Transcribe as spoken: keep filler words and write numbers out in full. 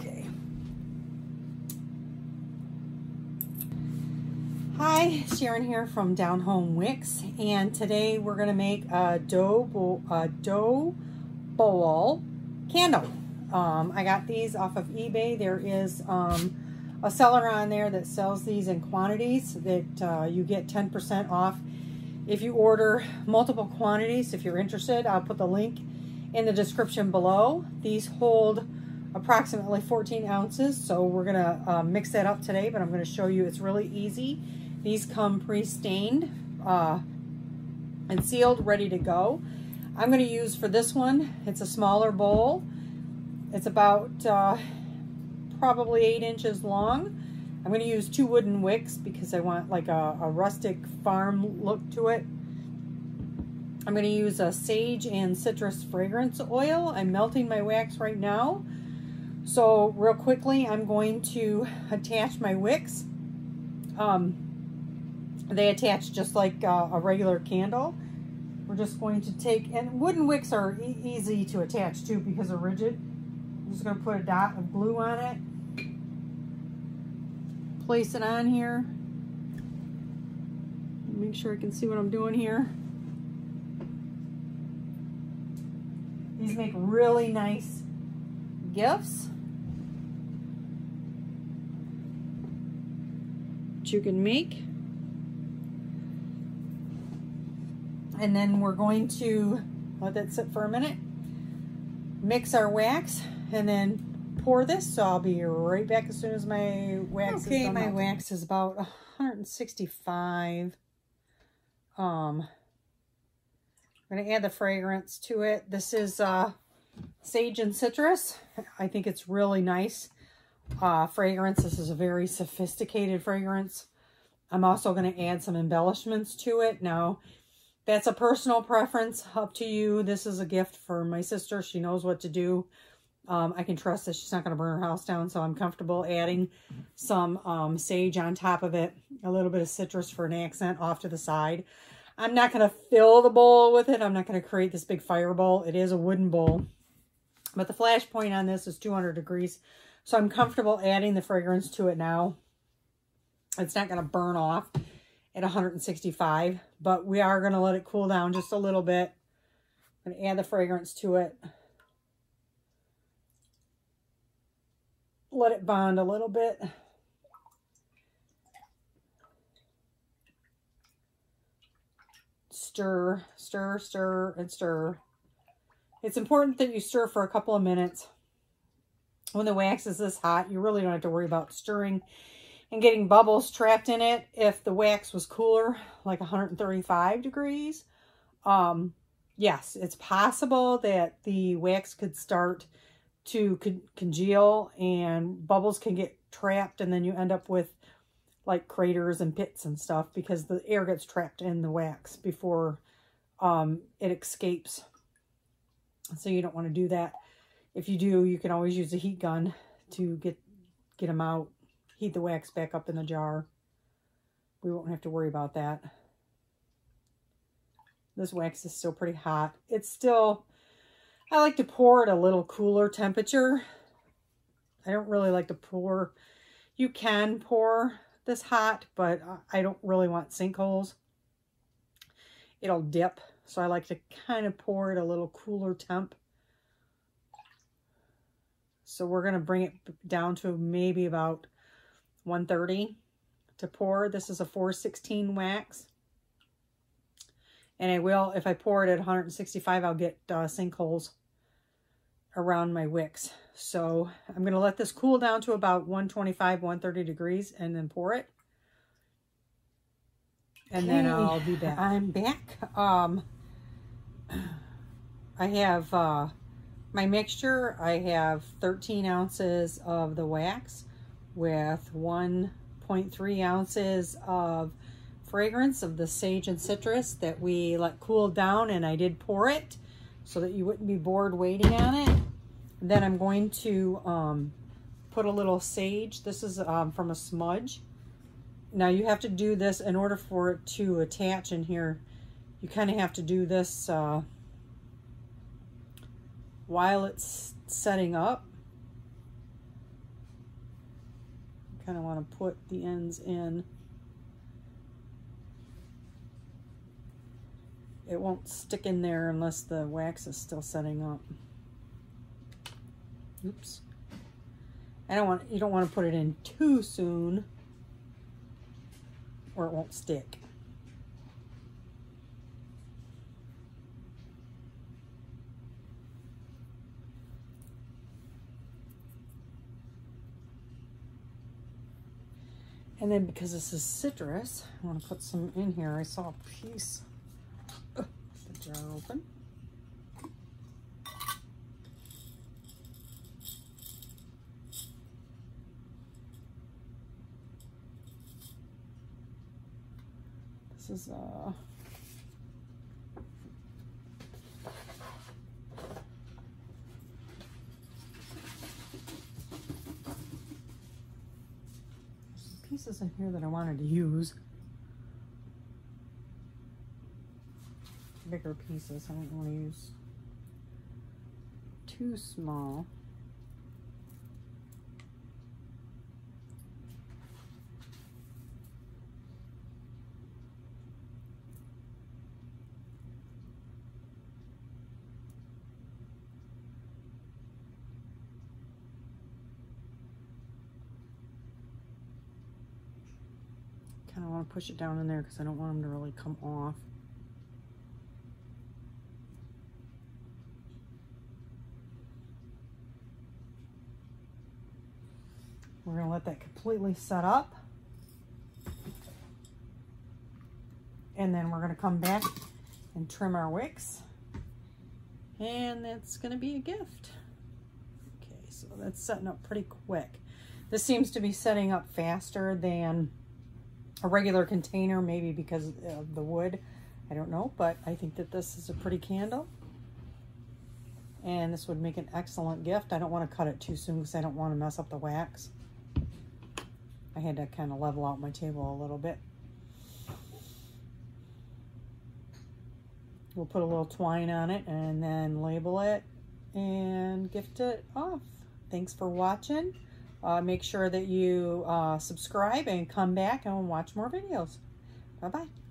Okay. Hi, Sharon here from Down Home Wicks, and today we're going to make a dough, a dough bowl candle. Um, I got these off of eBay. There is um, a seller on there that sells these in quantities that uh, you get ten percent off if you order multiple quantities. If you're interested, I'll put the link in the description below. These hold approximately fourteen ounces, so we're going to uh, mix that up today, but I'm going to show you it's really easy. These come pre-stained uh, and sealed, ready to go. I'm going to use for this one, it's a smaller bowl. It's about uh, probably eight inches long. I'm going to use two wooden wicks because I want like a, a rustic farm look to it. I'm going to use a sage and citrus fragrance oil. I'm melting my wax right now. So real quickly, I'm going to attach my wicks. Um, they attach just like uh, a regular candle. We're just going to take, and wooden wicks are e easy to attach too because they're rigid. I'm just going to put a dot of glue on it. Place it on here. Make sure I can see what I'm doing here. These make really nice gifts that you can make. And then we're going to let that sit for a minute, mix our wax, and then pour this. So I'll be right back as soon as my wax okay, is done. Okay, my wax is about one hundred sixty-five. Um, I'm going to add the fragrance to it. This is uh, sage and citrus. I think it's really nice uh, fragrance. This is a very sophisticated fragrance. I'm also going to add some embellishments to it. Now, that's a personal preference, up to you. This is a gift for my sister. She knows what to do. Um, I can trust that she's not going to burn her house down, so I'm comfortable adding some um, sage on top of it, a little bit of citrus for an accent off to the side. I'm not going to fill the bowl with it. I'm not going to create this big fireball. It is a wooden bowl, but the flash point on this is two hundred degrees, so I'm comfortable adding the fragrance to it now. It's not going to burn off at one hundred sixty-five, but we are going to let it cool down just a little bit. I'm going to add the fragrance to it. Let it bond a little bit. Stir, stir, stir, and stir. It's important that you stir for a couple of minutes. When the wax is this hot, you really don't have to worry about stirring and getting bubbles trapped in it. If the wax was cooler, like one hundred thirty-five degrees, um, yes, it's possible that the wax could start to con congeal and bubbles can get trapped, and then you end up with like craters and pits and stuff because the air gets trapped in the wax before um, it escapes. So you don't want to do that. If you do, you can always use a heat gun to get, get them out. Heat the wax back up in the jar. We won't have to worry about that. This wax is still pretty hot. It's still, I like to pour at a little cooler temperature. I don't really like to pour. You can pour this hot, but I don't really want sinkholes. It'll dip. So I like to kind of pour it a little cooler temp. So we're going to bring it down to maybe about one thirty to pour. This is a four sixteen wax, and I will, if I pour it at one hundred sixty-five, I'll get uh, sinkholes around my wicks. So I'm going to let this cool down to about one twenty-five, one thirty degrees, and then pour it. And okay, then I'll be back. I'm back. Um, I have uh, my mixture. I have thirteen ounces of the wax with one point three ounces of fragrance of the sage and citrus that we let cool down, and I did pour it so that you wouldn't be bored waiting on it. And then I'm going to um, put a little sage. This is um, from a smudge. Now you have to do this in order for it to attach in here. You kind of have to do this uh, while it's setting up. kind of want to put the ends in. It won't stick in there unless the wax is still setting up. Oops. I don't want, you don't want to put it in too soon or it won't stick. And then because this is citrus, I want to put some in here. I saw a piece. Ugh, the jar open. This is a pieces in here that I wanted to use. Bigger pieces. I don't want to use too small. Kind of want to push it down in there because I don't want them to really come off. We're going to let that completely set up. And then we're going to come back and trim our wicks. And that's going to be a gift. Okay, so that's setting up pretty quick. This seems to be setting up faster than a regular container, maybe because of the wood. I don't know, but I think that this is a pretty candle. And this would make an excellent gift. I don't want to cut it too soon because I don't want to mess up the wax. I had to kind of level out my table a little bit. We'll put a little twine on it and then label it and gift it off. Thanks for watching. Uh, make sure that you uh, subscribe and come back and watch more videos. Bye-bye.